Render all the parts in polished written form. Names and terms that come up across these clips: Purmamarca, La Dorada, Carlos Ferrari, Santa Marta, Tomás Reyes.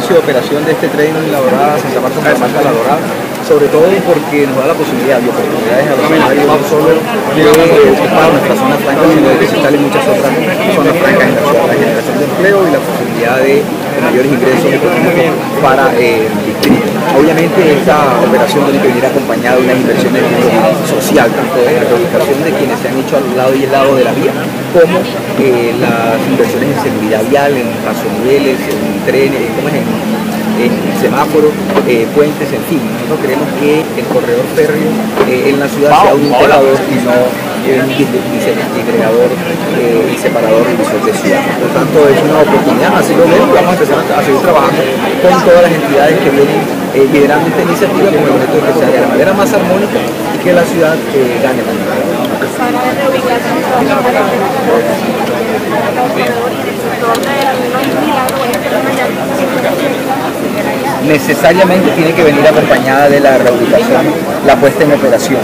inicio de operación de este tren en La Dorada, Santa Marta, La Dorada, sobre todo porque nos da la posibilidad de oportunidades a los usuarios no solo de ocupar nuestra zona franca, sino de visitar en muchas otras zonas francas en la ciudad, la generación de empleo y la posibilidad de mayores ingresos económicos para el distrito. Obviamente esta operación tiene que venir acompañada de unas inversiones social, tanto de la reubicación de quienes se han hecho al lado y al lado de la vía, como las inversiones en seguridad vial, en pasonueles, en trenes, en semáforos, puentes, en fin. Nosotros creemos que el corredor férreo en la ciudad sea un integrador y no un disgregador y separador de ciudad. Por tanto, es una oportunidad, así lo vemos, vamos a empezar a seguir trabajando con todas las entidades que vienen liderando esta iniciativa con el objeto de que sea de la manera más armónica y que la ciudad gane la vida. Necesariamente tiene que venir acompañada de la reubicación, la puesta en operación.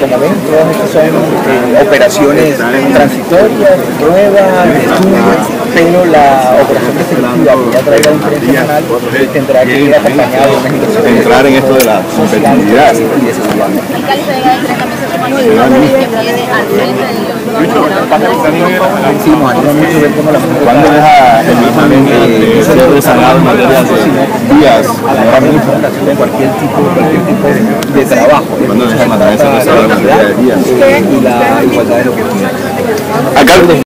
Como ven, todas estas son operaciones transitorias, pruebas, estudios, pero la operación definitiva que ya traerá un tren nacional tendrá que ir acompañada de unas inversiones. Entrar en esto de la competitividad y de seguridad. ¿Cuándo deja el ser desanado en materia de vías a cualquier tipo de trabajo? ¿Cuándo deja la igualdad de la igualdad de lo que tiene?